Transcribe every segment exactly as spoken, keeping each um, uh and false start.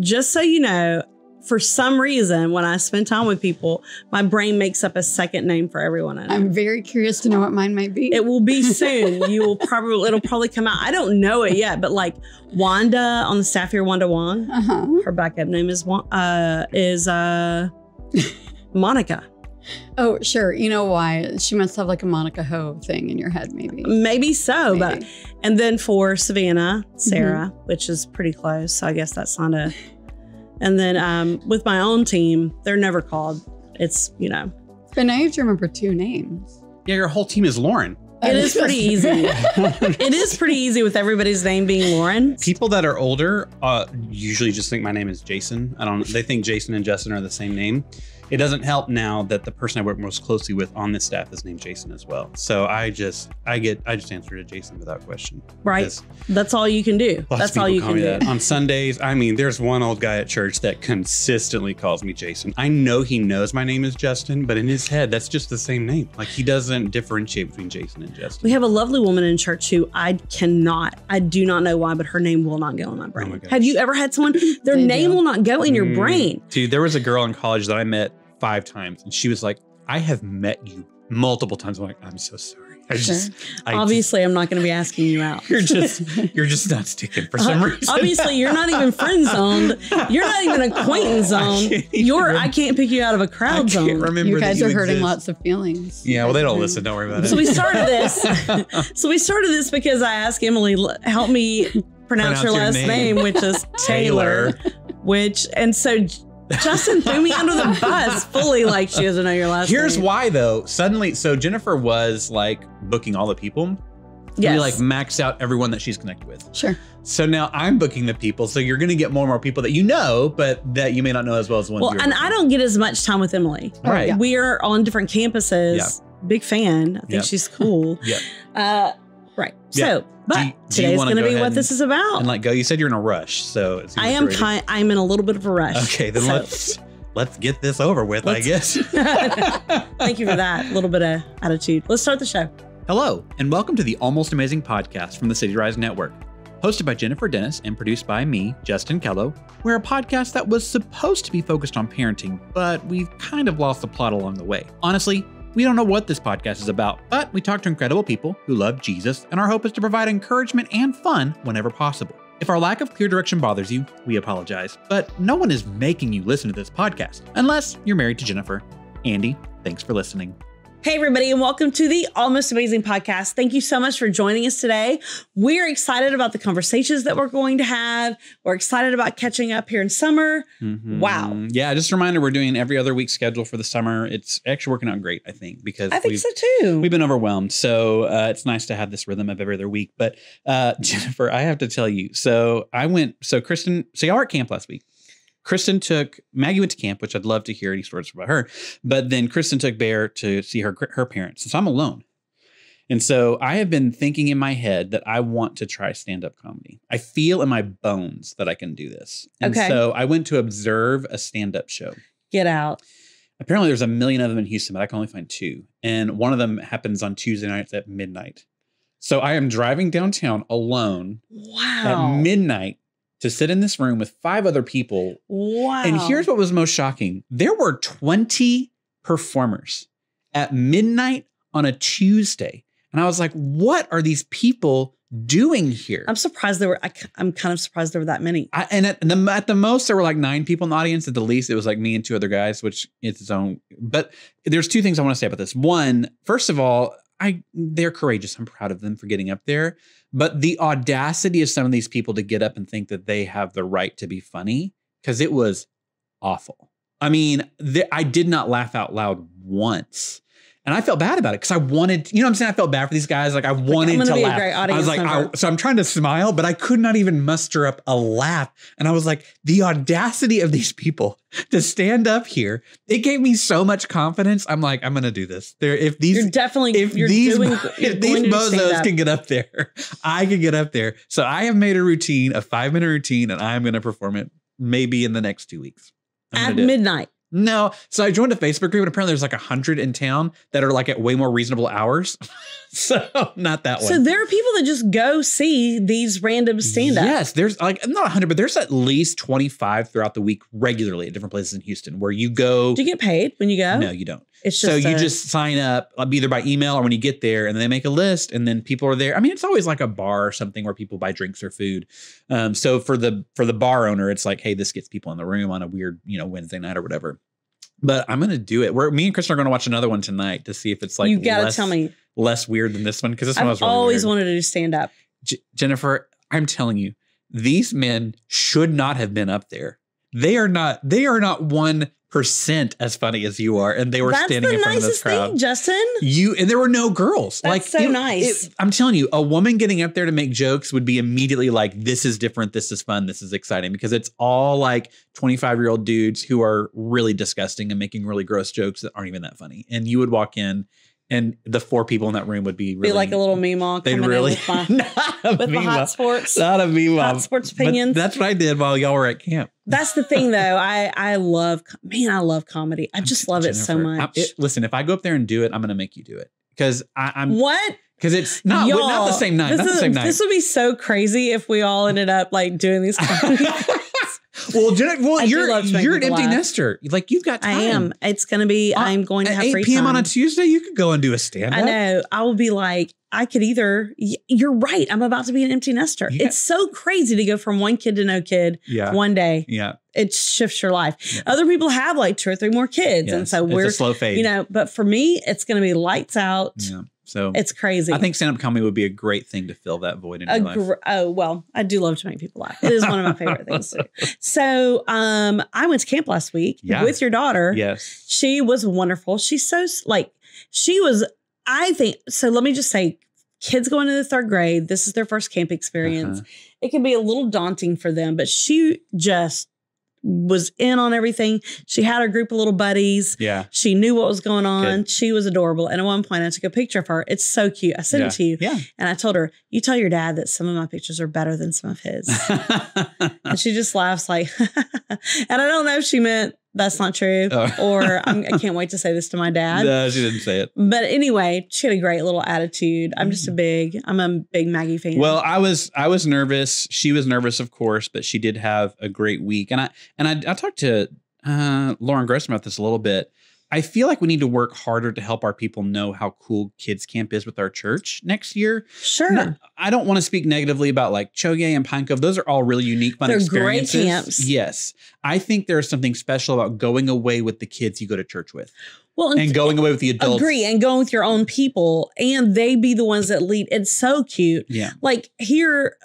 Just so you know, for some reason, when I spend time with people, my brain makes up a second name for everyone I know. I'm very curious to know what mine might be. It will be soon. You will probably, it'll probably come out. I don't know it yet, but like Wanda on the staff here, Wanda Wong, uh-huh. her backup name is uh, is uh, Monica. Oh, sure. You know why? She must have like a Monica Ho thing in your head, maybe. Maybe so. Maybe. But and then for Savannah, Sarah, mm-hmm. which is pretty close. So I guess that's not a. And then um, with my own team, they're never called. It's, you know. But now you have to remember two names. Yeah, your whole team is Lauren. It is pretty easy. It is pretty easy with everybody's name being Lauren. People that are older uh, usually just think my name is Jason. I don't. They think Jason and Justin are the same name. It doesn't help now that the person I work most closely with on this staff is named Jason as well. So I just, I get, I just answer to Jason without question. Right. That's all you can do. That's all you can do. On Sundays, I mean, there's one old guy at church that consistently calls me Jason. I know he knows my name is Justin, but in his head, that's just the same name. Like he doesn't differentiate between Jason and Justin. We have a lovely woman in church who I cannot, I do not know why, but her name will not go in my brain. Oh my gosh. Have you ever had someone, their name will not go in your mm. brain? Dude, there was a girl in college that I met five times. And she was like, I have met you multiple times. I'm like, I'm so sorry. I just, sure. I obviously, just, I'm not going to be asking you out. You're just, you're just not sticking for some uh, reason. Obviously, you're not even friend zoned. You're not even acquaintance zoned. You're, remember. I can't pick you out of a crowd zone. Remember, you guys you are exist. Hurting lots of feelings. Yeah, well, they don't listen. Don't worry about it. So we started this. so we started this because I asked Emily, help me pronounce, pronounce your last name. name, which is Taylor, Taylor. which, and so. Justin threw me under the bus fully, like she doesn't know your last name. Here's why, though. Suddenly, so Jennifer was like booking all the people. Yeah. We like maxed out everyone that she's connected with. Sure. So now I'm booking the people. So you're going to get more and more people that you know, but that you may not know as well as the ones. Well, and I don't get as much time with Emily. Right. Yeah. We are on different campuses. Yeah. Big fan. I think yep. she's cool. yeah. Uh, right. Yep. So. But do, today's going to be what this is about. And like, go. You said you're in a rush, so it's I am. Kind, I'm in a little bit of a rush. Okay, then so. let's let's get this over with. Let's, I guess. Thank you for that little bit of attitude. Let's start the show. Hello, and welcome to the Almost Amazing Podcast from the City Rise Network, hosted by Jennifer Dennis and produced by me, Justin Kello. We're a podcast that was supposed to be focused on parenting, but we've kind of lost the plot along the way. Honestly. We don't know what this podcast is about, but we talk to incredible people who love Jesus, and our hope is to provide encouragement and fun whenever possible. If our lack of clear direction bothers you, we apologize, but no one is making you listen to this podcast, unless you're married to Jennifer. Andy, thanks for listening. Hey, everybody, and welcome to the Almost Amazing Podcast. Thank you so much for joining us today. We're excited about the conversations that we're going to have. We're excited about catching up here in summer. Mm-hmm. Wow. Yeah, just a reminder, we're doing every other week schedule for the summer. It's actually working out great, I think, because I think so too. We've been overwhelmed. So uh, it's nice to have this rhythm of every other week. But uh, Jennifer, I have to tell you, so I went, so Kristen, so y'all were at camp last week. Kristen took, Maggie went to camp, which I'd love to hear any stories about her, but then Kristen took Bear to see her her parents. So I'm alone. And so I have been thinking in my head that I want to try stand-up comedy. I feel in my bones that I can do this. And okay. so I went to observe a stand-up show. Get out. Apparently there's a million of them in Houston, but I can only find two. And one of them happens on Tuesday nights at midnight. So I am driving downtown alone wow. at midnight. To sit in this room with five other people. Wow. And here's what was most shocking. There were twenty performers at midnight on a Tuesday. And I was like, what are these people doing here? I'm surprised there were, I, I'm kind of surprised there were that many. I, and at the, at the most, there were like nine people in the audience. At the least, it was like me and two other guys, which is its own. But there's two things I want to say about this. One, first of all, I, they're courageous. I'm proud of them for getting up there. But the audacity of some of these people to get up and think that they have the right to be funny, because it was awful. I mean, th- I did not laugh out loud once. And I felt bad about it because I wanted, you know what I'm saying? I felt bad for these guys. Like I wanted like, to laugh. I was like, I, so I'm trying to smile, but I could not even muster up a laugh. And I was like, the audacity of these people to stand up here. It gave me so much confidence. I'm like, I'm going to do this. There, if these, you're definitely, if you're these, doing, if these bozos can get up there, I can get up there. So I have made a routine, a five minute routine, and I'm going to perform it maybe in the next two weeks. I'm At midnight. No. So I joined a Facebook group, and apparently there's like a hundred in town that are like at way more reasonable hours. So not that one. So there are people that just go see these random stand-ups. Yes. There's like, not a hundred, but there's at least twenty-five throughout the week regularly at different places in Houston where you go. Do you get paid when you go? No, you don't. It's just so you a, just sign up either by email or when you get there, and then they make a list, and then people are there. I mean, it's always like a bar or something where people buy drinks or food. Um, so for the for the bar owner, it's like, hey, this gets people in the room on a weird, you know, Wednesday night or whatever. But I'm gonna do it. We're me and Chris are gonna watch another one tonight to see if it's like you gotta less, tell me less weird than this one, because this I've one I was really always weird. wanted to do stand up. J- Jennifer, I'm telling you, these men should not have been up there. They are not. They are not one. Percent as funny as you are, and they were That's standing the in front of this crowd. Thing, Justin. You and there were no girls. That's like so it, nice. It, I'm telling you, a woman getting up there to make jokes would be immediately like, "This is different. This is fun. This is exciting." Because it's all like twenty-five year old dudes who are really disgusting and making really gross jokes that aren't even that funny. And you would walk in, and the four people in that room would be really be like a little meemaw. They really with, my, with the hot sports, not a meemaw. Hot sports opinions. But that's what I did while y'all were at camp. That's the thing, though. I I love man. I love comedy. I just love Jennifer, it so much. It, listen, if I go up there and do it, I'm going to make you do it because I'm what. Because it's not, not the same night. Not is, the same night. This would be so crazy if we all ended up like doing these comedy. Well, Jennifer, well, you're you're an empty nester. Like you've got time. I am. It's gonna be. Uh, I'm going to have free time. At eight p m on a Tuesday, you could go and do a stand-up. I know. I will be like, I could either. You're right. I'm about to be an empty nester. Yeah. It's so crazy to go from one kid to no kid. Yeah. One day. Yeah. It shifts your life. Yeah. Other people have like two or three more kids, yes. and so we're it's a slow fade. You know, but for me, it's gonna be lights out. Yeah. So it's crazy. I think stand-up comedy would be a great thing to fill that void in your life. Gr- oh, well, I do love to make people laugh. It is one of my favorite things to do. So um, I went to camp last week yeah. with your daughter. Yes. She was wonderful. She's so like, she was, I think, so let me just say, kids going into the third grade, this is their first camp experience. Uh-huh. It can be a little daunting for them, but she just was in on everything. She had her group of little buddies. Yeah. She knew what was going on. Good. She was adorable. And at one point I took a picture of her. It's so cute. I sent yeah. it to you. Yeah. And I told her, you tell your dad that some of my pictures are better than some of his. And she just laughs like, and I don't know if she meant that's not true. Oh. Or I'm, I can't wait to say this to my dad. No, she didn't say it. But anyway, she had a great little attitude. I'm just a big, I'm a big Maggie fan. Well, I was, I was nervous. She was nervous, of course, but she did have a great week. And I, and I, I talked to uh, Lauren Grossman about this a little bit. I feel like we need to work harder to help our people know how cool kids camp is with our church next year. Sure. No, I don't want to speak negatively about like Chogye and Pine Cove. Those are all really unique, fun They're experiences. They're great camps. Yes. I think there's something special about going away with the kids you go to church with. Well, and, and going away with the adults. Agree, and going with your own people, and they be the ones that lead. It's so cute. Yeah. Like here,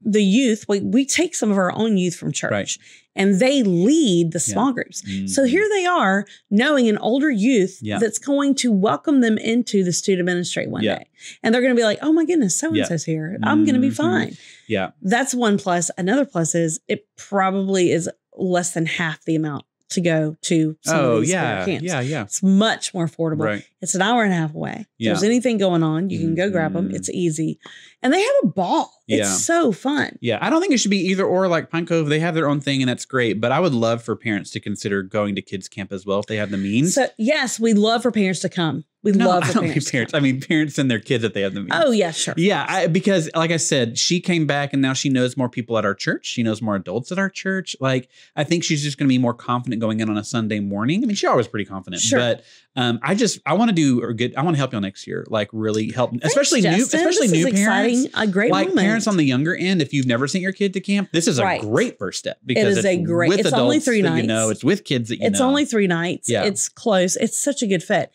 the youth, we, we take some of our own youth from church, right. and they lead the small yeah. groups. Mm-hmm. So here they are, knowing an older youth yeah. that's going to welcome them into the student ministry one yeah. day. And they're going to be like, oh my goodness, so-and-so's yeah. here. I'm mm-hmm. going to be fine. Yeah. That's one plus. Another plus is it probably is less than half the amount to go to some oh, of these yeah, camps. Yeah, yeah. It's much more affordable. Right. It's an hour and a half away. Yeah. If there's anything going on, you mm-hmm. can go grab them. It's easy. And they have a ball. Yeah. It's so fun. Yeah. I don't think it should be either or. Like Pine Cove, they have their own thing and that's great. But I would love for parents to consider going to kids camp as well if they have the means. So yes, we love for parents to come. We no, love I don't parents. Mean parents. I mean parents and their kids if they have the means. Oh, yeah, sure. Yeah, I, because like I said, she came back and now she knows more people at our church. She knows more adults at our church. Like, I think she's just going to be more confident going in on a Sunday morning. I mean, she always pretty confident. Sure. But um, I just, I want to do a good, I want to help y'all next year. Like, really help. Thanks, especially Justin. new especially this new is parents. Exciting. A great like moment. Parents on the younger end, if you've never sent your kid to camp, this is right. a great first step. Because it is it's a great, with it's adults only three nights. You know, it's with kids that you it's know. It's only three nights. Yeah. It's close. It's such a good fit.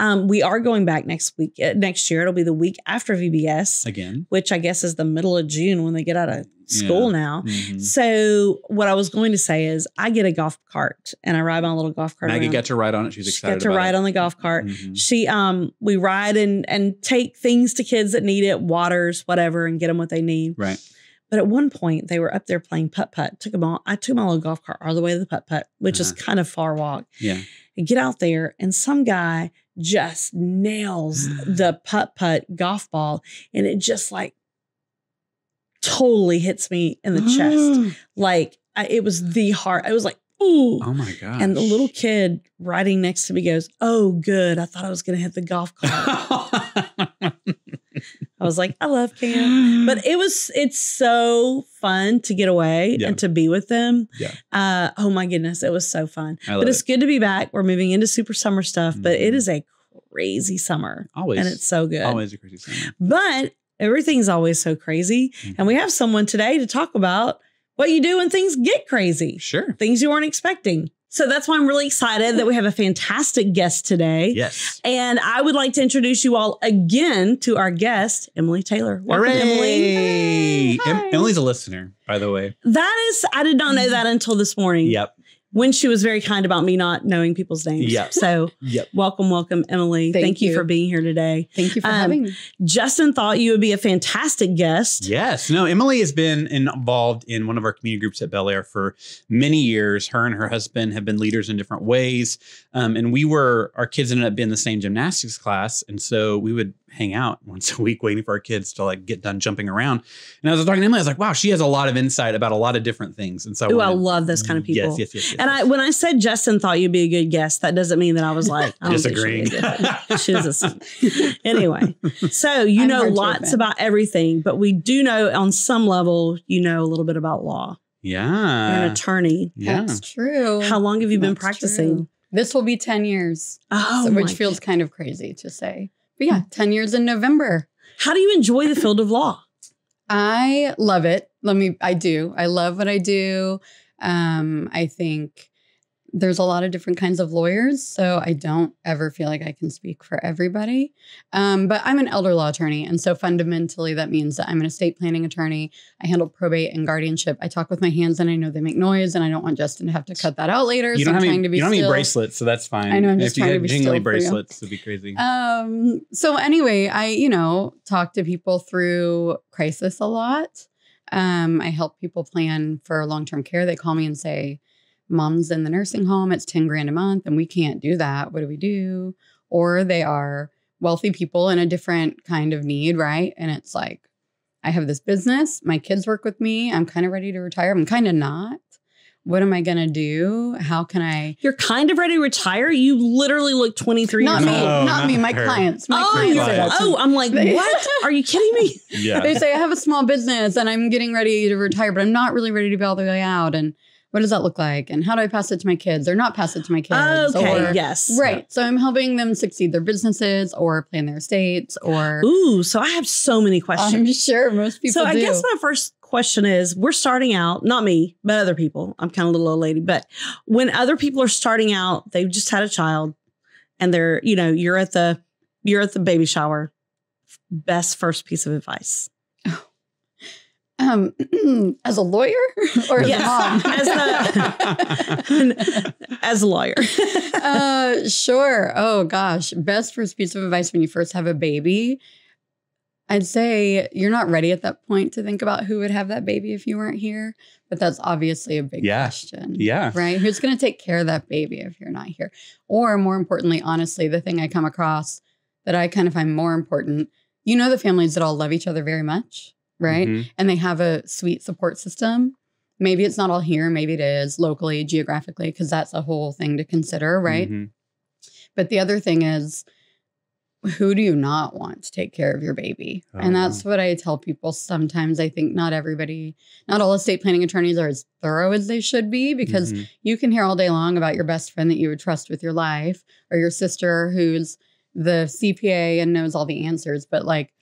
Um, we are going back next week, uh, next year. It'll be the week after V B S again, which I guess is the middle of June when they get out of school yeah. now. Mm-hmm. So what I was going to say is I get a golf cart and I ride my little golf cart. Maggie around. got to ride on it. She's excited. She got to about ride it. on the golf cart. Mm-hmm. She, um, we ride and, and take things to kids that need it, waters, whatever, and get them what they need. Right. But at one point they were up there playing putt-putt. Took them all. I took my little golf cart all the way to the putt-putt, which uh-huh. is kind of far walk. Yeah. I get out there and some guy just nails the putt-putt golf ball. And it just like totally hits me in the chest. Like I, it was the hard. I was like, Oh my gosh. And the little kid riding next to me goes, oh, good. I thought I was going to hit the golf cart. I was like, I love camp. But it was, it's so fun to get away yeah. and to be with them. Yeah. Uh, oh my goodness. It was so fun. But it's it. good to be back. We're moving into super summer stuff, mm-hmm. but it is a crazy summer. Always. And it's so good. Always a crazy summer. But everything's always so crazy. Mm-hmm. And we have someone today to talk about what you do when things get crazy. Sure. Things you weren't expecting. So that's why I'm really excited that we have a fantastic guest today. Yes. And I would like to introduce you all again to our guest, Emily Taylor. Welcome, Hooray! Emily. Hey. Em Emily's a listener, by the way. That is, I did not know that until this morning. Yep. When she was very kind about me not knowing people's names. Yep. So yep. welcome, welcome, Emily. Thank, Thank you. you for being here today. Thank you for um, having me. Justin thought you would be a fantastic guest. Yes. No, Emily has been involved in one of our community groups at Bellaire for many years. Her and her husband have been leaders in different ways. Um, and we were, our kids ended up being in the same gymnastics class. And so we would hang out once a week waiting for our kids to like get done jumping around. And I was talking to Emily, I was like, wow, she has a lot of insight about a lot of different things. And so Ooh, I, I love those kind of people. Yes, yes, yes. yes and yes. I, when I said Justin thought you'd be a good guest, that doesn't mean that I was like, I disagreeing. She's a, anyway, so you I'm know lots about everything, but we do know on some level, you know, a little bit about law. Yeah. You're an attorney. Yeah. That's true. How long have you That's been practicing? True. This will be ten years, oh, so, which feels God. kind of crazy to say. But yeah, ten years in November. How do you enjoy the field of law? I love it. Let me, I do. I love what I do. Um, I think there's a lot of different kinds of lawyers, so I don't ever feel like I can speak for everybody. Um, but I'm an elder law attorney. And so fundamentally, that means that I'm an estate planning attorney. I handle probate and guardianship. I talk with my hands and I know they make noise and I don't want Justin to have to cut that out later. You so don't I'm have trying any, to be You don't still. have any bracelets, so that's fine. I know, I'm just if trying to be still. If you had jingly bracelets, it'd be crazy. Um, so anyway, I, you know, talk to people through crisis a lot. Um, I help people plan for long-term care. They call me and say, Mom's in the nursing home, it's ten grand a month and we can't do that. What do we do? Or they are wealthy people in a different kind of need, right? And it's like, I have this business, my kids work with me, I'm kind of ready to retire, I'm kind of not. What am I going to do? How can I? You're kind of ready to retire? You literally look twenty-three. Not me. No, not, not me. My her. clients. My oh, clients. Clients. oh, I'm like, they, what? Are you kidding me? Yeah. They say I have a small business and I'm getting ready to retire, but I'm not really ready to be all the way out. And what does that look like? And how do I pass it to my kids or not pass it to my kids? Okay, or, yes. Right. Yeah. So I'm helping them succeed their businesses or plan their estates or. Ooh, so I have so many questions. I'm sure most people So I do. guess my first question is, we're starting out, not me, but other people. I'm kind of a little old lady, but when other people are starting out, they've just had a child and they're, you know, you're at the, you're at the baby shower. Best first piece of advice. Um, as a lawyer or as yes. a mom? as, a, as a lawyer. uh, sure. Oh, gosh. Best first piece of advice when you first have a baby. I'd say you're not ready at that point to think about who would have that baby if you weren't here. But that's obviously a big yeah. question. Yeah. Right? Who's going to take care of that baby if you're not here? Or more importantly, honestly, the thing I come across that I kind of find more important, you know, the families that all love each other very much. Right. Mm-hmm. And they have a sweet support system. Maybe it's not all here. Maybe it is locally, geographically, because that's a whole thing to consider. Right. Mm-hmm. But the other thing is, who do you not want to take care of your baby? Oh. And that's what I tell people. Sometimes I think not everybody, not all estate planning attorneys are as thorough as they should be, because mm-hmm. you can hear all day long about your best friend that you would trust with your life or your sister who's the C P A and knows all the answers, but like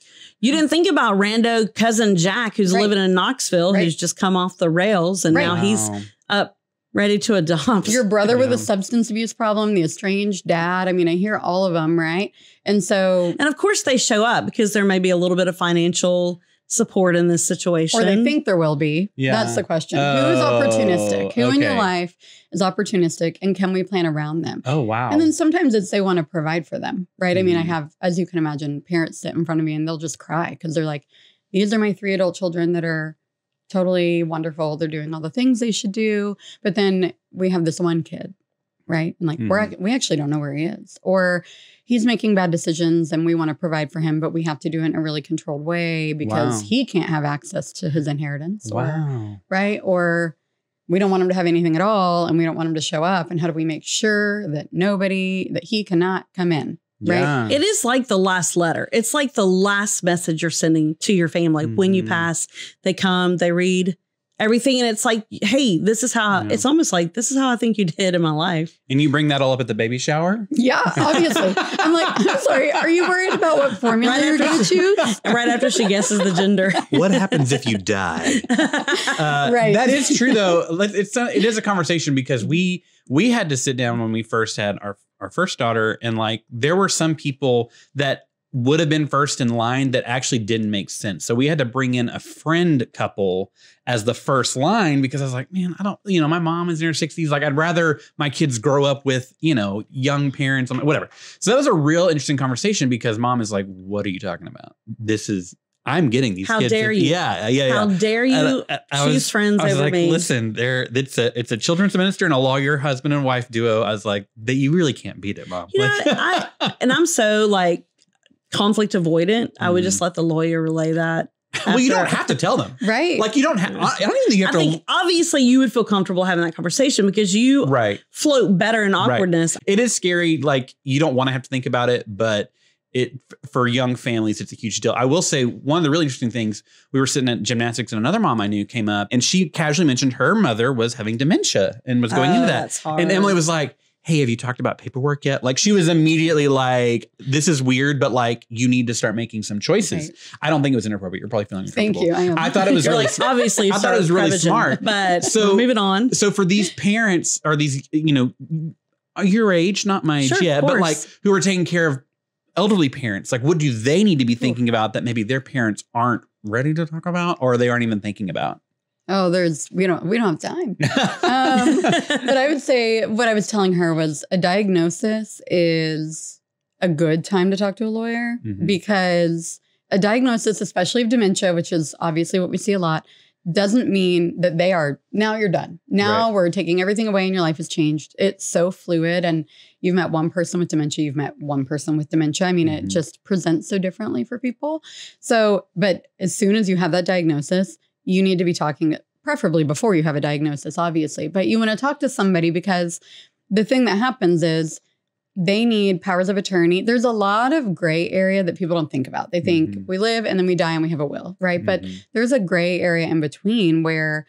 you didn't think about rando cousin Jack who's right. living in Knoxville, right. who's just come off the rails and right. now wow. he's up ready to adopt your brother yeah. with a substance abuse problem, the estranged dad. I mean, I hear all of them, right? And so, and of course they show up because there may be a little bit of financial support in this situation, or they think there will be. Yeah, that's the question. Oh, who is opportunistic? Who okay. in your life is opportunistic, and can we plan around them? Oh, wow. And then sometimes it's they want to provide for them, right? Mm. I mean, I have, as you can imagine, parents sit in front of me and they'll just cry because they're like, these are my three adult children that are totally wonderful. They're doing all the things they should do. But then we have this one kid, right? And like, mm. we're, we actually don't know where he is, or he's making bad decisions and we want to provide for him, but we have to do it in a really controlled way because wow. he can't have access to his inheritance, wow. or, right? Or we don't want him to have anything at all, and we don't want him to show up. And how do we make sure that nobody, that he cannot come in? Right. Yeah. It is like the last letter. It's like the last message you're sending to your family. Mm-hmm. When you pass, they come, they read everything. And it's like, hey, this is how, yeah. it's almost like, this is how I think you did in my life. And you bring that all up at the baby shower? Yeah, obviously. I'm like, I'm sorry, are you worried about what formula right you're going to choose? Right after she guesses the gender. What happens if you die? Uh, right. That is true, though. It's not, it is a conversation, because we, we had to sit down when we first had our our first daughter. And like, there were some people that would have been first in line that actually didn't make sense. So we had to bring in a friend couple as the first line, because I was like, man, I don't, you know, my mom is in her sixties. Like, I'd rather my kids grow up with, you know, young parents, whatever. So that was a real interesting conversation, because mom is like, what are you talking about? This is, I'm getting these How kids. How dare you? Yeah, yeah, yeah. How dare you I, I, I choose was, friends over like, me? Listen, they're, it's a it's a children's minister and a lawyer, husband and wife duo. I was like, that you really can't beat it, mom. You like, know, I, and I'm so like conflict avoidant. Mm-hmm. I would just let the lawyer relay that. Well, you don't have to tell them. Right. Like, you don't have, I don't even think you have I to. I think obviously you would feel comfortable having that conversation, because you right. float better in awkwardness. Right. It is scary. Like, you don't want to have to think about it, but It, for young families, it's a huge deal. I will say one of the really interesting things, we were sitting at gymnastics and another mom I knew came up, and she casually mentioned her mother was having dementia and was going oh, into that. That's hard. And Emily was like, hey, have you talked about paperwork yet? Like, she was immediately like, this is weird, but like, you need to start making some choices. Okay. I don't think it was inappropriate. You're probably feeling uncomfortable. Thank you. I, am. I thought it was really, like, obviously, I thought it was really smart. But so, moving on. So for these parents or these, you know, your age, not my age sure, yet, but like who are taking care of elderly parents, like, what do they need to be thinking about that maybe their parents aren't ready to talk about, or they aren't even thinking about? Oh, there's, we don't, we don't have time. um, but I would say what I was telling her was a diagnosis is a good time to talk to a lawyer, mm-hmm. because a diagnosis, especially of dementia, which is obviously what we see a lot, doesn't mean that they are, now you're done. Now right. we're taking everything away and your life has changed. It's so fluid. And you've met one person with dementia. You've met one person with dementia. I mean, mm-hmm. it just presents so differently for people. So, but as soon as you have that diagnosis, you need to be talking, preferably before you have a diagnosis, obviously. But you want to talk to somebody, because the thing that happens is they need powers of attorney. There's a lot of gray area that people don't think about. They think mm-hmm. we live and then we die and we have a will, right? Mm-hmm. But there's a gray area in between where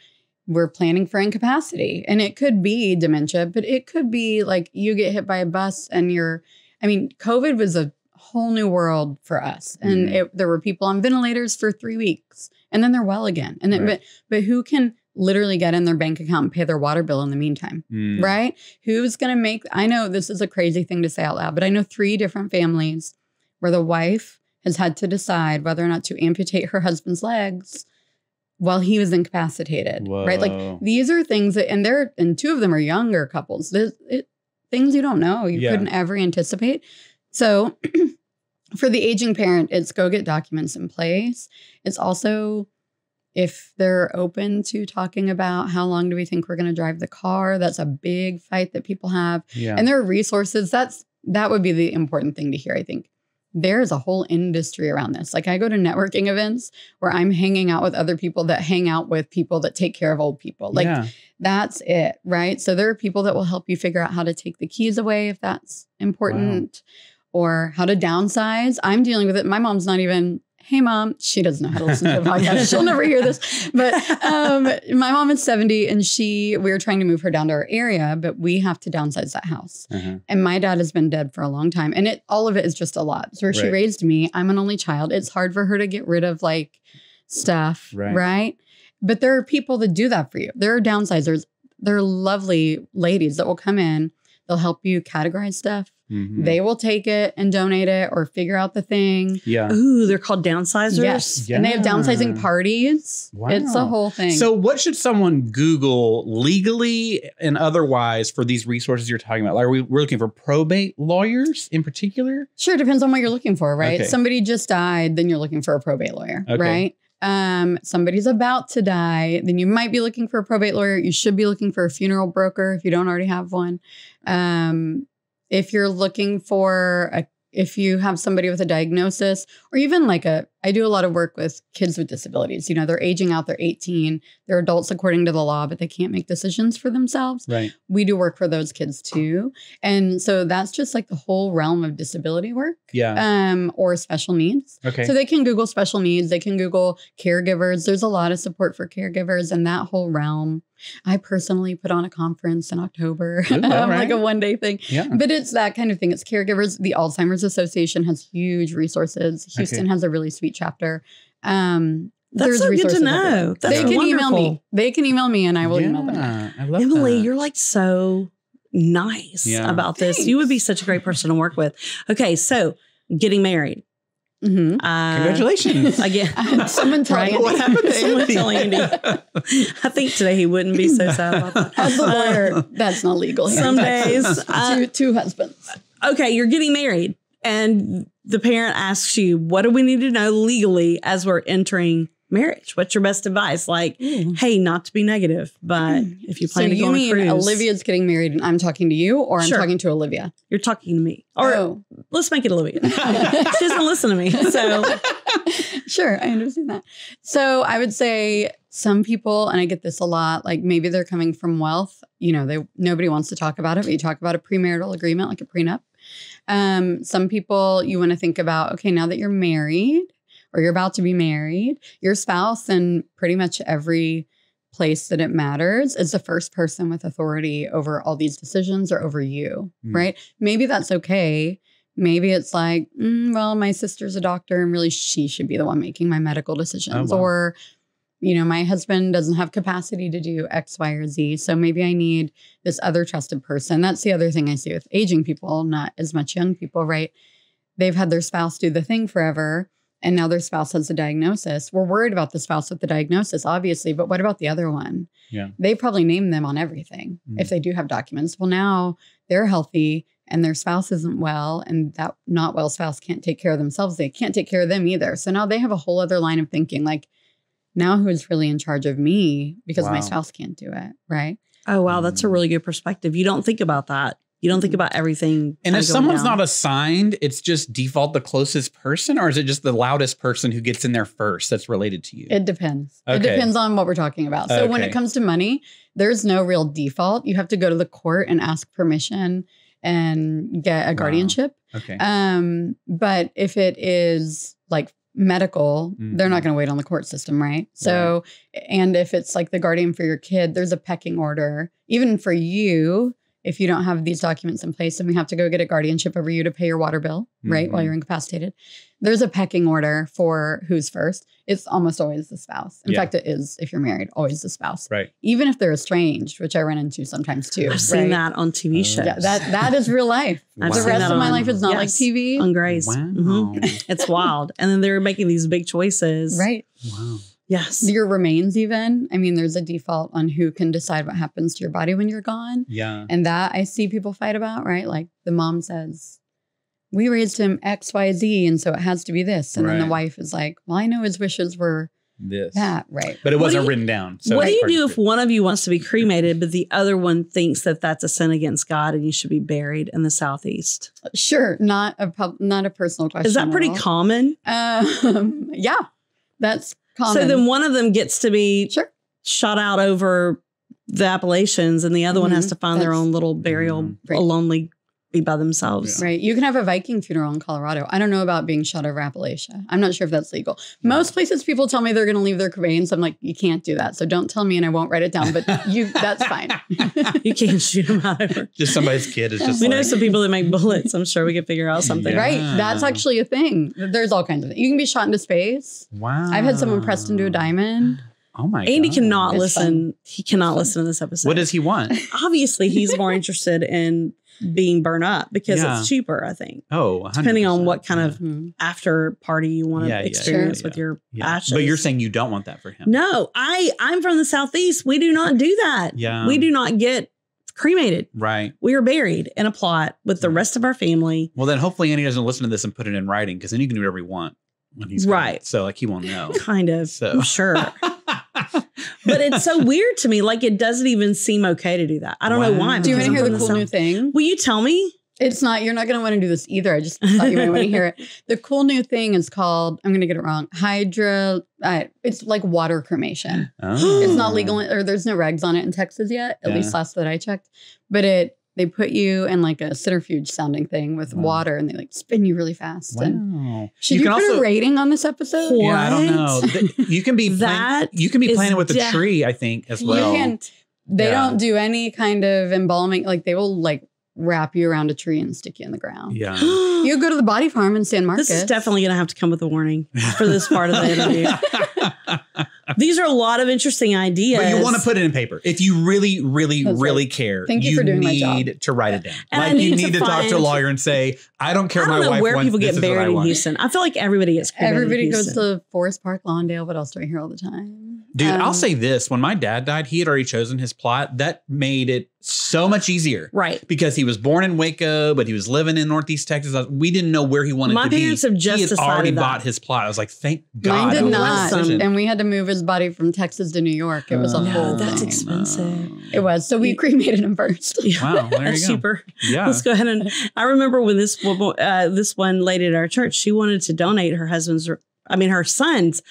we're planning for incapacity. And it could be dementia, but it could be like you get hit by a bus and you're, I mean, COVID was a whole new world for us. And mm-hmm. it, there were people on ventilators for three weeks and then they're well again. And right. it, but but who can literally get in their bank account and pay their water bill in the meantime, mm. right? Who's going to make, I know this is a crazy thing to say out loud, but I know three different families where the wife has had to decide whether or not to amputate her husband's legs while he was incapacitated, Whoa. Right? Like, these are things that, and they're, and two of them are younger couples. There's it, things you don't know, you yeah. couldn't ever anticipate. So for the aging parent, it's go get documents in place. It's also, if they're open to talking about how long do we think we're going to drive the car, that's a big fight that people have. Yeah. And there are resources. That's that would be the important thing to hear, I think. There's a whole industry around this. Like, I go to networking events where I'm hanging out with other people that hang out with people that take care of old people. Like, yeah. that's it, right? So there are people that will help you figure out how to take the keys away if that's important, wow. or how to downsize. I'm dealing with it. My mom's not even... Hey, mom, she doesn't know how to listen to a podcast. She'll never hear this. But um, my mom is seventy and she, we were trying to move her down to our area, but we have to downsize that house. Uh-huh. And my dad has been dead for a long time. And it, all of it is just a lot. So right. she raised me. I'm an only child. It's hard for her to get rid of like stuff, right. right? But there are people that do that for you. There are downsizers. There are lovely ladies that will come in. They'll help you categorize stuff. Mm-hmm. They will take it and donate it or figure out the thing. Yeah. Ooh, they're called downsizers. Yes. Yeah. And they have downsizing parties. Wow. It's a whole thing. So what should someone Google legally and otherwise for these resources you're talking about? Like, are we, we're looking for probate lawyers in particular? Sure. Depends on what you're looking for, right? Okay. Somebody just died, then you're looking for a probate lawyer, okay. right? Um, somebody's about to die, then you might be looking for a probate lawyer. You should be looking for a funeral broker if you don't already have one. Um, if you're looking for a, if you have somebody with a diagnosis or even like a, I do a lot of work with kids with disabilities. You know, they're aging out, they're eighteen, they're adults according to the law, but they can't make decisions for themselves. Right. We do work for those kids too. And so that's just like the whole realm of disability work. Yeah. Um, or special needs. Okay. So they can Google special needs, they can Google caregivers. There's a lot of support for caregivers and that whole realm. I personally put on a conference in October, Ooh, um, right. like a one day thing, yeah. but it's that kind of thing. It's caregivers. The Alzheimer's Association has huge resources. Houston okay. has a really sweet chapter. Um, That's so good to know. That's they can wonderful. Email me. They can email me and I will yeah, email them. I love Emily, that. You're like so nice yeah. about Thanks. this. You would be such a great person to work with. Okay. So getting married. Mm-hmm. uh, Congratulations again. Uh, someone telling Andy. What happened to someone telling Andy. I think today he wouldn't be so sad about that. As a lawyer, that's not legal. Here. Some days, uh, two, two husbands. Okay, you're getting married, and the parent asks you, "What do we need to know legally as we're entering marriage? What's your best advice?" Like, mm. hey, not to be negative, but mm. if you plan so to go you on mean a cruise, Olivia's getting married, and I'm talking to you, or I'm sure. talking to Olivia. You're talking to me. Or oh. let's make it Olivia. She doesn't listen to me. So sure, I understand that. So I would say some people, and I get this a lot, like maybe they're coming from wealth. You know, they nobody wants to talk about it, but you talk about a premarital agreement, like a prenup. Um, some people you want to think about, okay, now that you're married or you're about to be married, your spouse and pretty much every place that it matters is the first person with authority over all these decisions or over you, mm. right? Maybe that's okay. Maybe it's like, mm, well, my sister's a doctor and really she should be the one making my medical decisions. Oh, wow. Or, you know, my husband doesn't have capacity to do X, Y, or Z. So maybe I need this other trusted person. That's the other thing I see with aging people, not as much young people, right? They've had their spouse do the thing forever. And now their spouse has a diagnosis. We're worried about the spouse with the diagnosis, obviously, but what about the other one? Yeah. They probably name them on everything mm. if they do have documents. Well, now they're healthy and their spouse isn't well, and that not well spouse can't take care of themselves. They can't take care of them either. So now they have a whole other line of thinking, like, now who's really in charge of me because wow. my spouse can't do it, right? Oh, wow. Mm. That's a really good perspective. You don't think about that. You don't think about everything. And if someone's down. not assigned, it's just default the closest person, or is it just the loudest person who gets in there first that's related to you? It depends. Okay. It depends on what we're talking about. So okay. when it comes to money, there's no real default. You have to go to the court and ask permission and get a guardianship. Wow. Okay. Um, but if it is like medical, mm-hmm. they're not going to wait on the court system, right? So, right. and if it's like the guardian for your kid, there's a pecking order, even for you. If you don't have these documents in place, then we have to go get a guardianship over you to pay your water bill, right? Mm-hmm. While you're incapacitated. There's a pecking order for who's first. It's almost always the spouse. In yeah. fact, it is, if you're married, always the spouse. Right. Even if they're estranged, which I run into sometimes too. I've right? seen that on T V shows. Yeah, that, that is real life. Wow. The rest of my on, life is not yes, like T V. On Grace. Wow. Mm-hmm. It's wild. And then they're making these big choices. Right. Wow. Yes. Your remains even. I mean, there's a default on who can decide what happens to your body when you're gone. Yeah. And that I see people fight about, right? Like the mom says, we raised him X, Y, Z, and so it has to be this. And right. then the wife is like, well, I know his wishes were this. That, right. But it wasn't you, written down. So what do you do if one of you wants to be cremated, but the other one thinks that that's a sin against God and you should be buried in the Southeast? Sure. Not a, pub, not a personal question. Is that pretty common? Um, yeah. That's common. So then one of them gets to be sure. shot out over the Appalachians and the other mm-hmm. one has to find That's, their own little burial, mm-hmm. right. lonely be by themselves. Yeah. Right. You can have a Viking funeral in Colorado. I don't know about being shot over Appalachia. I'm not sure if that's legal. Yeah. Most places people tell me they're going to leave their remains. I'm like, you can't do that. So don't tell me and I won't write it down, but you, that's fine. You can't shoot them out over. Just somebody's kid is just We like, know some people that make bullets. I'm sure we could figure out something. Yeah. Right. That's actually a thing. There's all kinds of things. You can be shot into space. Wow. I've had someone pressed into a diamond. Oh my! Andy God. cannot it's listen. Fun. He cannot it's listen fun. to this episode. What does he want? Obviously, he's more interested in being burnt up because yeah. it's cheaper, I think. Oh, one hundred percent. Depending on what kind of mm-hmm. after party you want to yeah, experience yeah, yeah. with your yeah. ashes. But you're saying you don't want that for him. No, I, I'm from the Southeast. We do not do that. Yeah. We do not get cremated. Right. We are buried in a plot with the rest of our family. Well, then hopefully Andy doesn't listen to this and put it in writing, because then you can do whatever you want when he's right. gone. So like he won't know. Kind of. So. I'm sure. But it's so weird to me. Like, it doesn't even seem okay to do that. I don't wow. know why. Do you want to hear the cool new thing? Will you tell me? It's not, you're not going to want to do this either. I just thought you might want to hear it. The cool new thing is called, I'm going to get it wrong, hydra, uh, it's like water cremation. Oh. It's not legal, or there's no regs on it in Texas yet, at yeah. least last that I checked. But it, they put you in like a centrifuge sounding thing with wow. water, and they like spin you really fast. Wow. And should you, you can put also, a rating on this episode? What? Yeah, I don't know. You can be, that plan, you can be playing with the tree, I think, as well. You can, they yeah. don't do any kind of embalming. Like they will like, wrap you around a tree and stick you in the ground. Yeah. You go to the body farm in San Marcos. This is definitely going to have to come with a warning for this part of the interview. These are a lot of interesting ideas. But you want to put it in paper. If you really, really, That's really right. care, Thank you, you for doing need my job. to write it down. And like need you need to, to talk to a lawyer and say, I don't care I don't my know wife where wants, people get buried in Houston. I feel like everybody gets buried Everybody in goes to Forest Park, Lawndale. What else do I hear all the time? Dude, um, I'll say this. When my dad died, he had already chosen his plot. That made it so much easier. Right. Because he was born in Waco, but he was living in Northeast Texas. We didn't know where he wanted my to be. My parents have just decided He had already that. bought his plot. I was like, thank God. Mine did not. And we had to move his body from Texas to New York. It was a oh, whole That's thing. expensive. It was. So we cremated him first. Wow. There you go. Cheaper. Yeah. Let's go ahead. And I remember when this, uh, this one lady at our church, she wanted to donate her husband's, I mean, her son's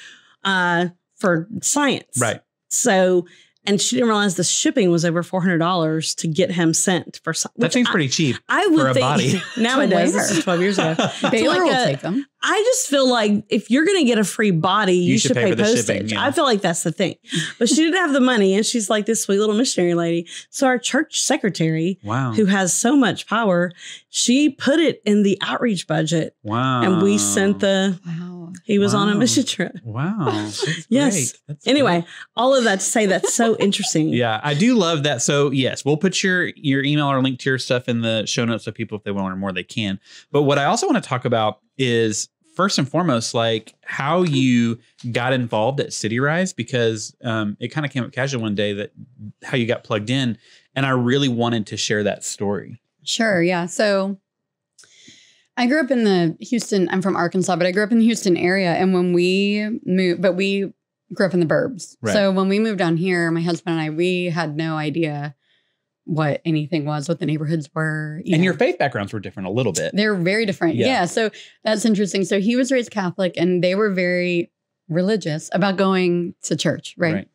uh, for science. Right. So... And she didn't realize the shipping was over four hundred dollars to get him sent. for That seems I, pretty cheap I would for a think body. Nowadays, this is twelve years ago. Baylor so like will a, take them. I just feel like if you're going to get a free body, you, you should, should pay, pay postage. Shipping, yeah. I feel like that's the thing. But she didn't have the money. And she's like this sweet little missionary lady. So our church secretary, wow. who has so much power, she put it in the outreach budget. Wow. And we sent the... Wow. He was wow. on a mission trip. Wow. That's yes. Great. That's anyway, great. all of that to say that's so interesting. Yeah, I do love that. So yes, we'll put your, your email or link to your stuff in the show notes so people, if they want to learn more, they can. But what I also want to talk about is first and foremost, like how you got involved at City Rise, because um, it kind of came up casual one day that how you got plugged in. And I really wanted to share that story. Sure. Yeah. So I grew up in the Houston, I'm from Arkansas, but I grew up in the Houston area. And when we moved, but we grew up in the burbs. Right. So when we moved down here, my husband and I, we had no idea what anything was, what the neighborhoods were. You and know. Your faith backgrounds were different a little bit. They're very different. Yeah. yeah. So that's interesting. So he was raised Catholic and they were very religious about going to church. Right. right.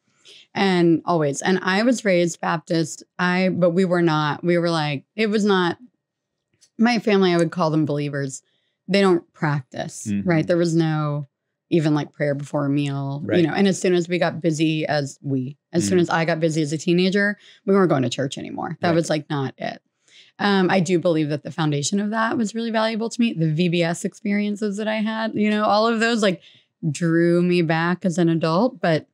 And always. And I was raised Baptist. I, but we were not, we were like, it was not. My family, I would call them believers. They don't practice, mm-hmm. right? There was no even like prayer before a meal, right. you know, and as soon as we got busy as we, as mm-hmm. soon as I got busy as a teenager, we weren't going to church anymore. That right. was like not it. Um, I do believe that the foundation of that was really valuable to me. The V B S experiences that I had, you know, all of those like drew me back as an adult. But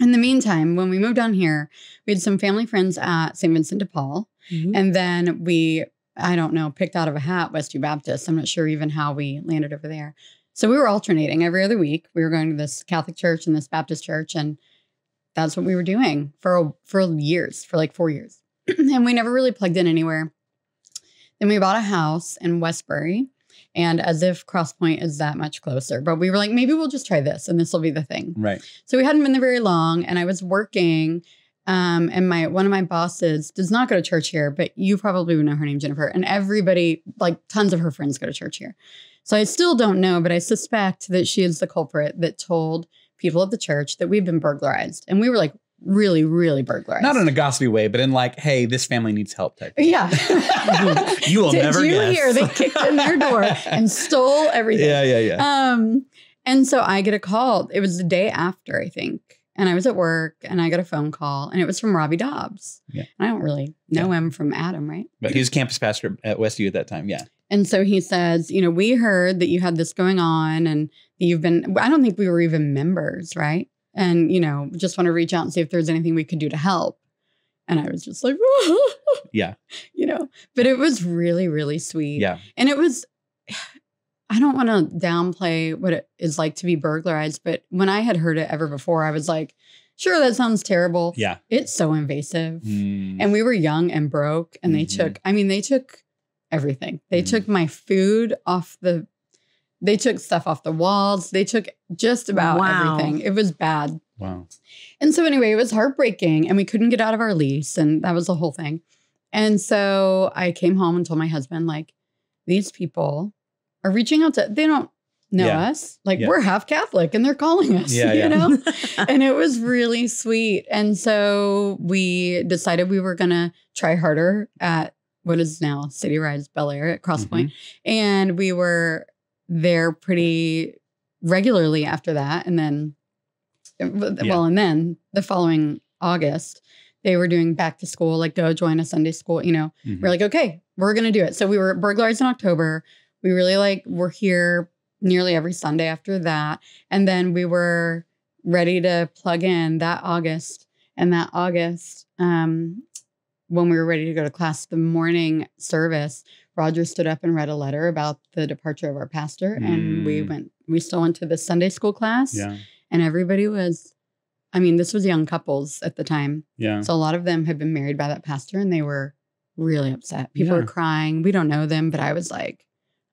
in the meantime, when we moved down here, we had some family friends at Saint Vincent de Paul. Mm-hmm. And then we... I don't know, picked out of a hat, Westview Baptist. I'm not sure even how we landed over there. So we were alternating every other week. We were going to this Catholic church and this Baptist church. And that's what we were doing for, for years, for like four years. And we never really plugged in anywhere. Then we bought a house in Westbury. And as if Crosspoint is that much closer. But we were like, maybe we'll just try this and this will be the thing. Right. So we hadn't been there very long. And I was working Um, and my, one of my bosses does not go to church here, but you probably would know her name, Jennifer. And everybody, like tons of her friends go to church here. So I still don't know, but I suspect that she is the culprit that told people at the church that we've been burglarized. And we were like, really, really burglarized. Not in a gossipy way, but in like, hey, this family needs help type. Yeah. you will Did never you guess. hear they kicked in their door and stole everything. Yeah, yeah, yeah. Um, and so I get a call. It was the day after, I think. And I was at work and I got a phone call and it was from Robbie Dobbs. Yeah. And I don't really know yeah. him from Adam, right? But he was campus pastor at Westview at that time. Yeah. And so he says, you know, we heard that you had this going on and you've been, I don't think we were even members, right? And, you know, just want to reach out and see if there's anything we could do to help. And I was just like, yeah, you know, but it was really, really sweet. Yeah. And it was, I don't want to downplay what it is like to be burglarized, but when I had heard it ever before, I was like, sure, that sounds terrible. Yeah. It's so invasive. Mm. And we were young and broke and mm-hmm. they took, I mean, they took everything. They mm. took my food off the, they took stuff off the walls. They took just about wow. everything. It was bad. Wow. And so anyway, it was heartbreaking and we couldn't get out of our lease and that was the whole thing. And so I came home and told my husband, like, these people are reaching out to, they don't know yeah. us. Like yeah. we're half Catholic and they're calling us, yeah, you yeah. know? And it was really sweet. And so we decided we were going to try harder at what is now City Rise Bellaire at Cross mm-hmm. Point. And we were there pretty regularly after that. And then, well, yeah. and then the following August, they were doing back to school, like go join a Sunday school, you know, mm-hmm. we're like, okay, we're going to do it. So we were burglarized in October. We really like were here nearly every Sunday after that. And then we were ready to plug in that August and that August. Um, when we were ready to go to class, the morning service, Roger stood up and read a letter about the departure of our pastor. Mm. And we went, we still went to the Sunday school class yeah. and everybody was, I mean, this was young couples at the time. Yeah. So a lot of them had been married by that pastor and they were really upset. People yeah. were crying. We don't know them, but I was like,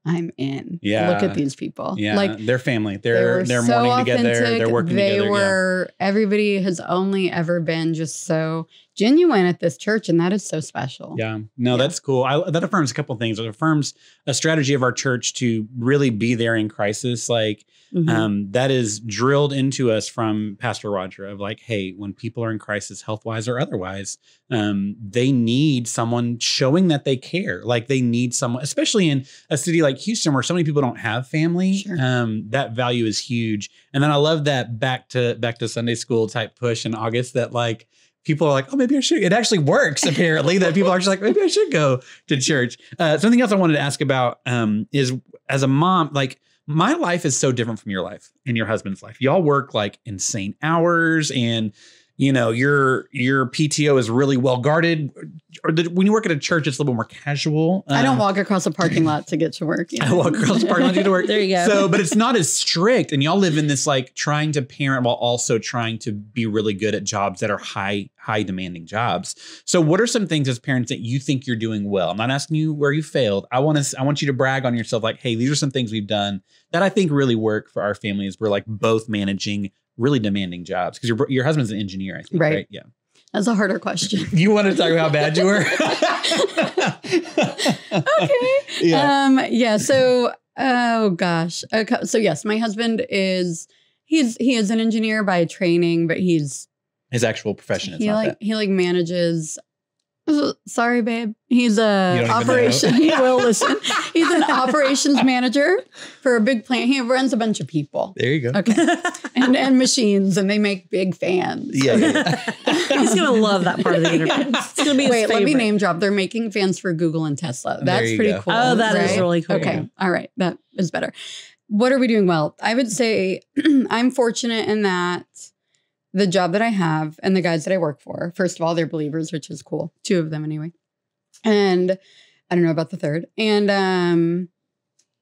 I'm in. Yeah. Look at these people. Yeah. Like their family. They're they're so mourning together. They're working they together. They were yeah. everybody has only ever been just so genuine at this church, and that is so special. Yeah. No, yeah. that's cool. I, that affirms a couple of things. It affirms a strategy of our church to really be there in crisis. Like mm-hmm. um, that is drilled into us from Pastor Roger of like, hey, when people are in crisis, health-wise or otherwise, um, they need someone showing that they care. Like they need someone, especially in a city like Houston where so many people don't have family. Sure. Um, that value is huge. And then I love that back to back to Sunday school type push in August that like, people are like, oh, maybe I should. It actually works, apparently, that people are just like, maybe I should go to church. Uh, something else I wanted to ask about um, is as a mom, like my life is so different from your life and your husband's life. Y'all work like insane hours and, you know, your your P T O is really well guarded. Or the, when you work at a church, it's a little more casual. Um, I don't walk across a parking lot to get to work. You know? I walk across the parking lot to get to work. There you go. So, but it's not as strict. And y'all live in this like trying to parent while also trying to be really good at jobs that are high, high demanding jobs. So what are some things as parents that you think you're doing well? I'm not asking you where you failed. I want to, I want you to brag on yourself. Like, hey, these are some things we've done that I think really work for our families. We're like both managing really demanding jobs because your your husband's an engineer, I think, right? right? Yeah. That's a harder question. You want to talk about how bad you were? Okay. Yeah. Um, yeah. So, oh gosh. Okay, so yes, my husband is, he's, he is an engineer by training, but he's. His actual profession is he not like, that. He like manages. Sorry, babe. He's a operation. He will listen. He's an operations manager for a big plant. He runs a bunch of people. There you go. Okay. And and machines, and they make big fans. Yeah. yeah. He's gonna love that part of the interview. It's gonna be his Wait, favorite. Let me name drop. They're making fans for Google and Tesla. That's pretty go. cool. Oh, that right? is really cool. Okay. Yeah. All right. That is better. What are we doing well? I would say I'm fortunate in that. The job that I have and the guys that I work for, first of all, they're believers, which is cool. Two of them anyway. And I don't know about the third. And um,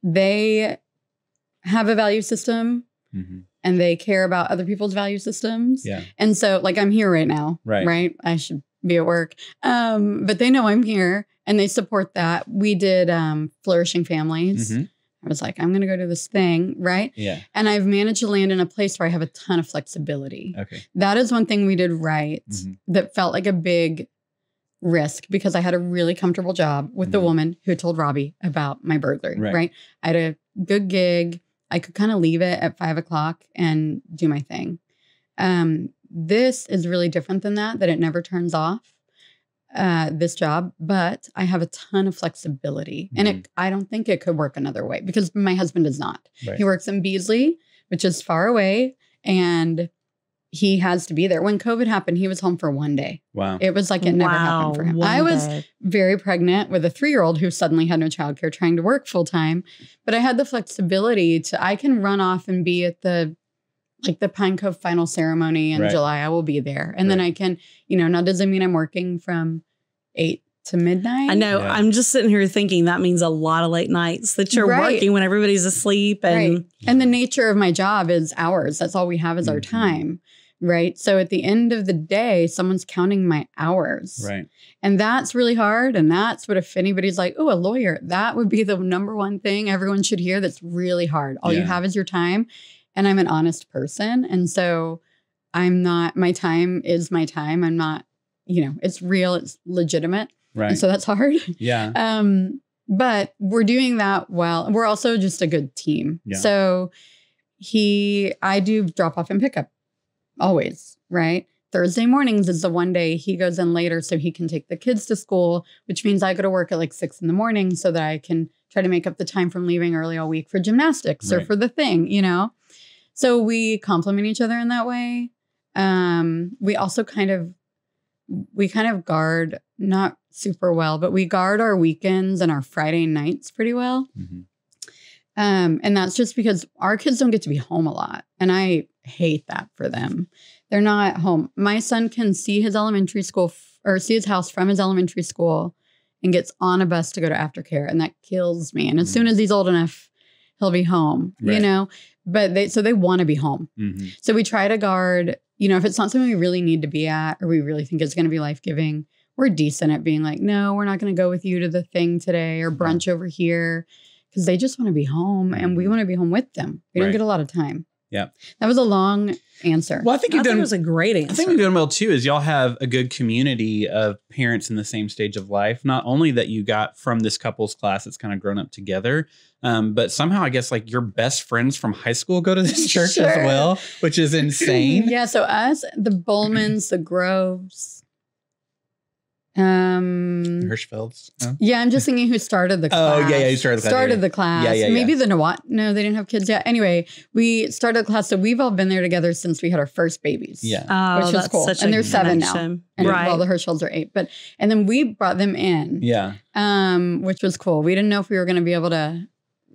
they have a value system mm-hmm. and they care about other people's value systems. Yeah. And so like I'm here right now, right? right? I should be at work. Um, but they know I'm here and they support that. We did um, Flourishing Families. Mm-hmm. I was like, I'm going to go to this thing, right? Yeah. And I've managed to land in a place where I have a ton of flexibility. Okay. That is one thing we did right mm-hmm. that felt like a big risk because I had a really comfortable job with mm-hmm. the woman who told Robbie about my burglary, right? right? I had a good gig. I could kind of leave it at five o'clock and do my thing. Um, this is really different than that, that it never turns off. Uh, this job, but I have a ton of flexibility mm-hmm. and it, I don't think it could work another way because my husband does not. Right. He works in Beasley, which is far away, and he has to be there. When COVID happened, he was home for one day. Wow. It was like it never wow. happened for him. One I was day. very pregnant with a three-year-old who suddenly had no childcare trying to work full time, but I had the flexibility to, I can run off and be at the like the Pine Cove final ceremony in right. July, I will be there. And right. then I can, you know, now does it mean I'm working from eight to midnight? I know. Yeah. I'm just sitting here thinking that means a lot of late nights that you're right. working when everybody's asleep. And right. and the nature of my job is hours. That's all we have is mm-hmm. our time. Right. So at the end of the day, someone's counting my hours. Right. And that's really hard. And that's what if anybody's like, oh, a lawyer, that would be the number one thing everyone should hear. That's really hard. All yeah. you have is your time. And I'm an honest person. And so I'm not, my time is my time. I'm not, you know, it's real. It's legitimate. Right. And so that's hard. Yeah. Um, but we're doing that well. We're also just a good team. Yeah. So he, I do drop off and pick up always, right? Thursday mornings is the one day he goes in later so he can take the kids to school, which means I go to work at like six in the morning so that I can try to make up the time from leaving early all week for gymnastics right. or for the thing, you know? So we complement each other in that way. Um, we also kind of, we kind of guard, not super well, but we guard our weekends and our Friday nights pretty well. Mm-hmm. Um, and that's just because our kids don't get to be home a lot. And I hate that for them. They're not home. My son can see his elementary school f- or see his house from his elementary school and gets on a bus to go to aftercare. And that kills me. And as mm-hmm. soon as he's old enough, he'll be home, right. you know, but they, so they want to be home. Mm-hmm. So we try to guard, you know, if it's not something we really need to be at, or we really think it's going to be life-giving, we're decent at being like, no, we're not going to go with you to the thing today or brunch over here, because they just want to be home and we want to be home with them. We right. don't get a lot of time. Yeah. That was a long answer. Well, I think you've done, it was a great answer. I think you've done well too, is y'all have a good community of parents in the same stage of life. Not only that you got from this couples class that's kind of grown up together, um, but somehow I guess like your best friends from high school go to this church sure. as well, which is insane. Yeah. So us, the Bowlmans, the Groves, um, Hirschfelds. No? Yeah. I'm just thinking who started the class. Oh yeah. Yeah. You started the class. Started yeah, yeah. the class. Yeah, yeah, Maybe yeah. the Nawat. No, they didn't have kids yet. Anyway, we started the class. So we've all been there together since we had our first babies. Yeah. Oh, which was cool. And they're seven now. And right. well, the Hirschfelds are eight, but, and then we brought them in. Yeah. Um, which was cool. We didn't know if we were going to be able to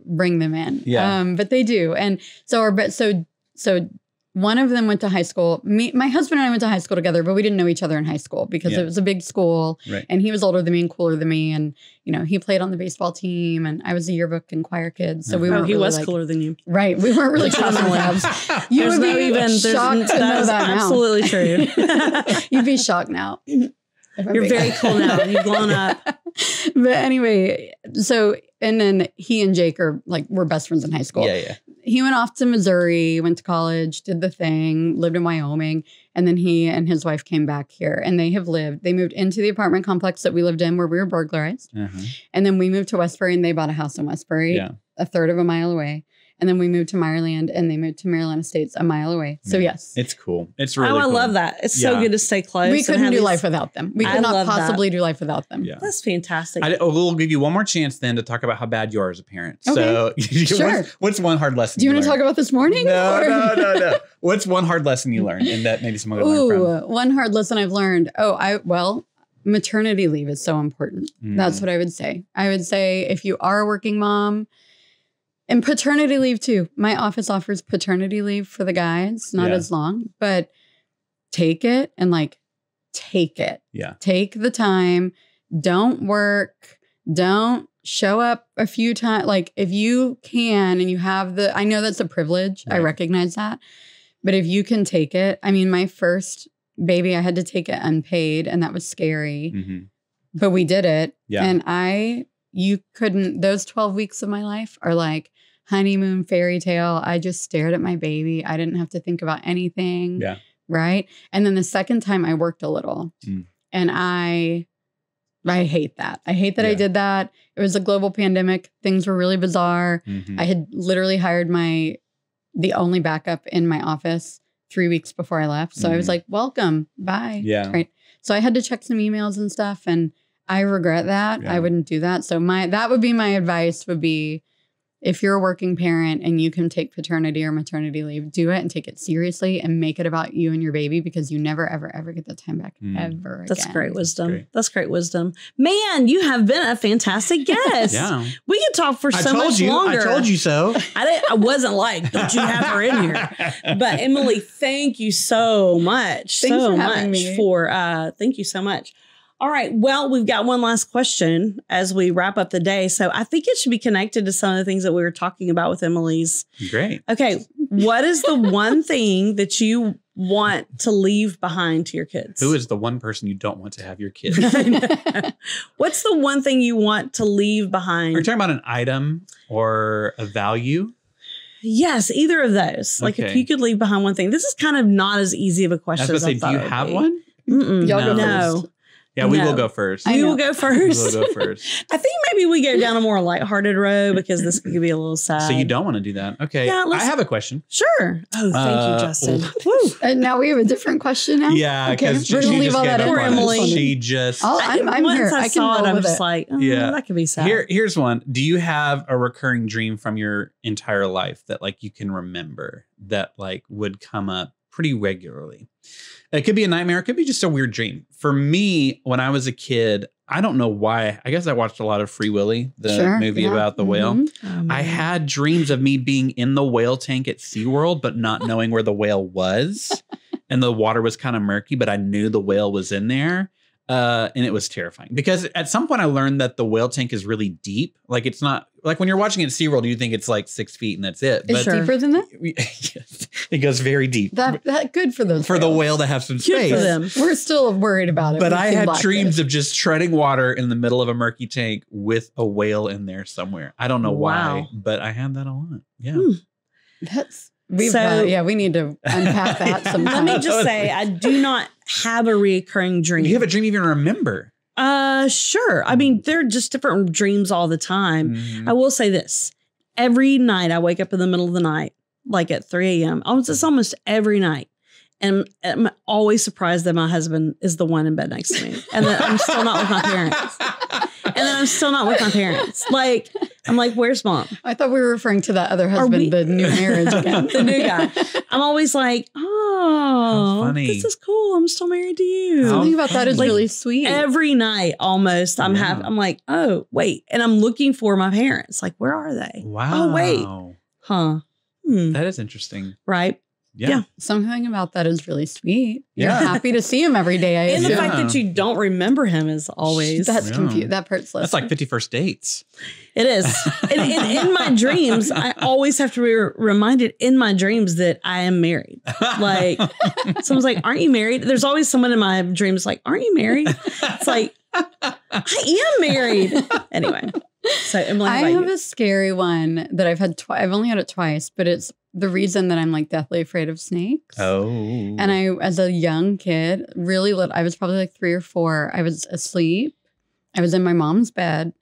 bring them in. Yeah. Um, but they do. And so, our, but so, so one of them went to high school. Me, my husband and I went to high school together, but we didn't know each other in high school because yeah. it was a big school right. and he was older than me and cooler than me. And, you know, he played on the baseball team and I was a yearbook and choir kid. So we oh, were he really was like, cooler than you. Right. We weren't really crossing labs. You there's would be even, shocked to know that absolutely now. True. You'd be shocked now. You're very cool now. You've blown up. But anyway, so, and then he and Jake are like, we're best friends in high school. Yeah, yeah. He went off to Missouri, went to college, did the thing, lived in Wyoming. And then he and his wife came back here and they have lived. They moved into the apartment complex that we lived in where we were burglarized. Uh-huh. And then we moved to Westbury and they bought a house in Westbury, yeah. a third of a mile away. And then we moved to Maryland and they moved to Maryland Estates a mile away. So yeah. yes. It's cool. It's really oh, I cool. love that. It's yeah. so good to stay close. We couldn't do these... life without them. We could I not possibly that. do life without them. Yeah. That's fantastic. I, oh, we'll give you one more chance then to talk about how bad you are as a parent. Okay. So sure. what's, what's one hard lesson do you, you want to talk about this morning? No, or? no, no, no. What's one hard lesson you learned and that maybe someone could learn from? Ooh, one hard lesson I've learned. Oh, I well, maternity leave is so important. Mm. That's what I would say. I would say if you are a working mom, and paternity leave too. My office offers paternity leave for the guys, not yeah. as long, but take it and like take it. Yeah. Take the time. Don't work. Don't show up a few times. Like if you can and you have the, I know that's a privilege. Right. I recognize that. But if you can take it, I mean, my first baby, I had to take it unpaid and that was scary, mm-hmm. but we did it. Yeah. And I, you couldn't, those twelve weeks of my life are like, honeymoon fairy tale. I just stared at my baby. I didn't have to think about anything. Yeah. Right. And then the second time I worked a little mm. and I, I hate that. I hate that yeah. I did that. It was a global pandemic. Things were really bizarre. Mm-hmm. I had literally hired my, the only backup in my office three weeks before I left. So mm-hmm. I was like, welcome. Bye. Yeah. Right. So I had to check some emails and stuff and I regret that. Yeah. I wouldn't do that. So my, that would be my advice would be, if you're a working parent and you can take paternity or maternity leave, do it and take it seriously and make it about you and your baby because you never, ever, ever get that time back mm. ever That's again. Great wisdom. That's great. That's great wisdom. Man, you have been a fantastic guest. yeah. We could talk for so much you, longer. I told you so. I didn't, I wasn't like, don't you have her in here? But Emily, thank you so much. Thanks so for much me. for, uh, thank you so much. All right. Well, we've got one last question as we wrap up the day. So I think it should be connected to some of the things that we were talking about with Emily's. Great. Okay. What is the one thing that you want to leave behind to your kids? Who is the one person you don't want to have your kids? What's the one thing you want to leave behind? Are you talking about an item or a value? Yes. Either of those. Okay. Like if you could leave behind one thing, this is kind of not as easy of a question. I was gonna as I say, thought do you have be. One? Mm-mm, Y'all no. Yeah, we no. will go first. We will go first. We will go first. I think maybe we go down a more lighthearted road because this could be a little sad. So you don't want to do that. Okay. Yeah, I have a question. Sure. Oh, thank uh, you, Justin. Woo. Uh, now we have a different question now? Yeah. Okay. She, she leave all that up Emily. She just... Oh, I'm, I'm once here. I, I saw can it, I'm just it. like, oh, yeah. that could be sad. Here, here's one. Do you have a recurring dream from your entire life that like you can remember that like would come up pretty regularly? It could be a nightmare. It could be just a weird dream. For me, when I was a kid, I don't know why. I guess I watched a lot of Free Willy, the sure, movie yeah. about the whale. Mm-hmm. oh, I had dreams of me being in the whale tank at SeaWorld, but not knowing where the whale was. And the water was kind of murky, but I knew the whale was in there. Uh, and it was terrifying because at some point I learned that the whale tank is really deep. Like it's not like when you're watching it at SeaWorld, you think it's like six feet and that's it. It's but deeper than that. We, yes, it goes very deep. That that good for those for whales. The whale to have some good space. For them. We're still worried about it. But I had dreams it. of just treading water in the middle of a murky tank with a whale in there somewhere. I don't know wow. why, but I had that a lot. Yeah, hmm. that's. We've so, got, yeah, we need to unpack that yeah, sometime. Let me just say, I do not have a recurring dream. Do you have a dream you even remember? Uh, sure. I mean, they're just different dreams all the time. Mm. I will say this. Every night I wake up in the middle of the night, like at three a m It's almost every night. And I'm always surprised that my husband is the one in bed next to me. And that I'm still not with my parents. And then I'm still not with my parents. Like... I'm like, where's mom? I thought we were referring to that other husband, the new marriage again. The new guy. I'm always like, oh, funny. This is cool. I'm still married to you. How Something about funny. That is like, really sweet. Every night almost I'm yeah. have, I'm like, oh, wait. And I'm looking for my parents. Like, where are they? Wow. Oh, wait. Huh. Hmm. That is interesting. Right. Yeah. yeah. Something about that is really sweet. You're yeah. happy to see him every day. I and assume. the fact that you don't remember him is always. That's yeah. confusing. That part's less. That's like fifty-first dates. It is. and, and in my dreams, I always have to be reminded in my dreams that I am married. Like someone's like, aren't you married? There's always someone in my dreams like, aren't you married? It's like, I am married. Anyway. So Emily, I have you? a scary one that I've had. Twi- I've only had it twice, but it's the reason that I'm like deathly afraid of snakes. Oh, and I, as a young kid, really little, I was probably like three or four. I was asleep. I was in my mom's bed,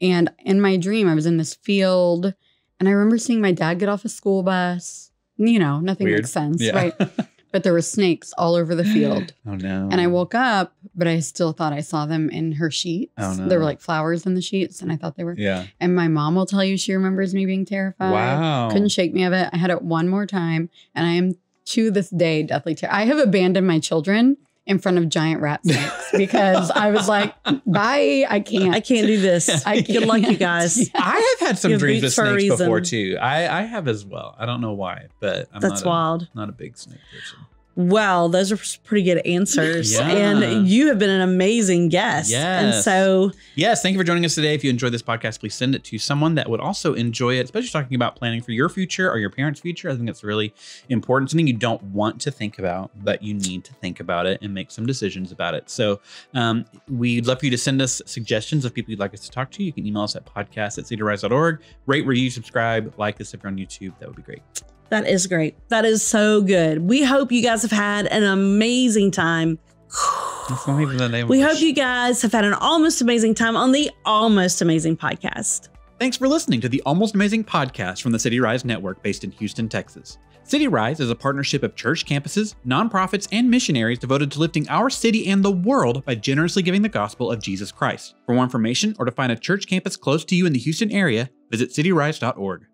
and in my dream, I was in this field, and I remember seeing my dad get off a school bus. You know, nothing Weird. makes sense, yeah. right? But there were snakes all over the field. Oh, no. And I woke up, but I still thought I saw them in her sheets. Oh, no. There were like flowers in the sheets, and I thought they were. Yeah. And my mom will tell you she remembers me being terrified. Wow. Couldn't shake me of it. I had it one more time, and I am to this day deathly terrified. I have abandoned my children in front of giant rat snakes because I was like, bye, I can't. I can't do this. I can't. Good luck, you guys. Yeah. I have had some dreams of snakes before, too. I, I have as well. I don't know why, but I'm That's not, wild. A, not a big snake person. Well, those are pretty good answers. Yeah. And you have been an amazing guest. Yes. And so. Yes. Thank you for joining us today. If you enjoyed this podcast, please send it to someone that would also enjoy it, especially talking about planning for your future or your parents' future. I think that's really important. Something you don't want to think about, but you need to think about it and make some decisions about it. So um, we'd love for you to send us suggestions of people you'd like us to talk to. You can email us at podcast at city rise dot org. Rate, review, subscribe, like this if you're on YouTube. That would be great. That is great. That is so good. We hope you guys have had an amazing time. That's not even the name we of hope it. You guys have had an almost amazing time on the Almost Amazing Podcast. Thanks for listening to the Almost Amazing Podcast from the City Rise Network based in Houston, Texas. City Rise is a partnership of church campuses, nonprofits, and missionaries devoted to lifting our city and the world by generously giving the gospel of Jesus Christ. For more information or to find a church campus close to you in the Houston area, visit city rise dot org.